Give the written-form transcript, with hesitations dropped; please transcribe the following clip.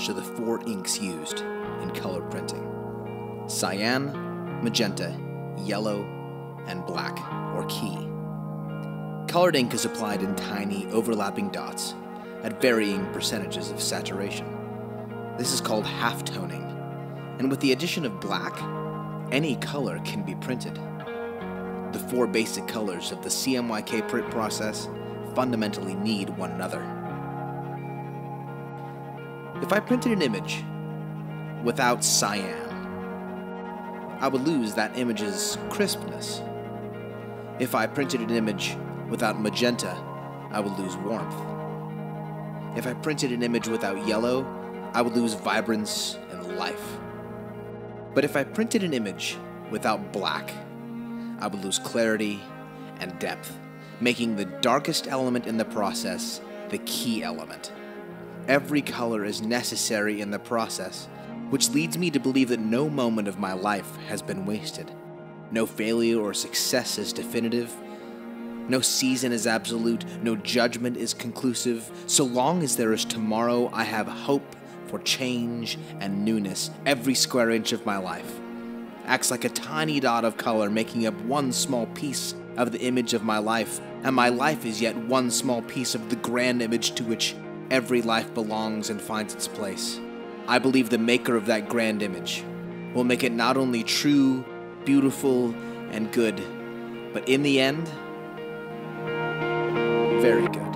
colors to the four inks used in color printing: cyan, magenta, yellow, and black, or key. Colored ink is applied in tiny, overlapping dots at varying percentages of saturation. This is called half-toning, and with the addition of black, any color can be printed. The four basic colors of the CMYK print process fundamentally need one another. If I printed an image without cyan, I would lose that image's crispness. If I printed an image without magenta, I would lose warmth. If I printed an image without yellow, I would lose vibrance and life. But if I printed an image without black, I would lose clarity and depth, making the darkest element in the process the key element. Every color is necessary in the process, which leads me to believe that no moment of my life has been wasted. No failure or success is definitive. No season is absolute. No judgment is conclusive. So long as there is tomorrow, I have hope for change and newness. Every square inch of my life acts like a tiny dot of color, making up one small piece of the image of my life, and my life is yet one small piece of the grand image to which every life belongs and finds its place. I believe the maker of that grand image will make it not only true, beautiful, and good, but in the end, very good.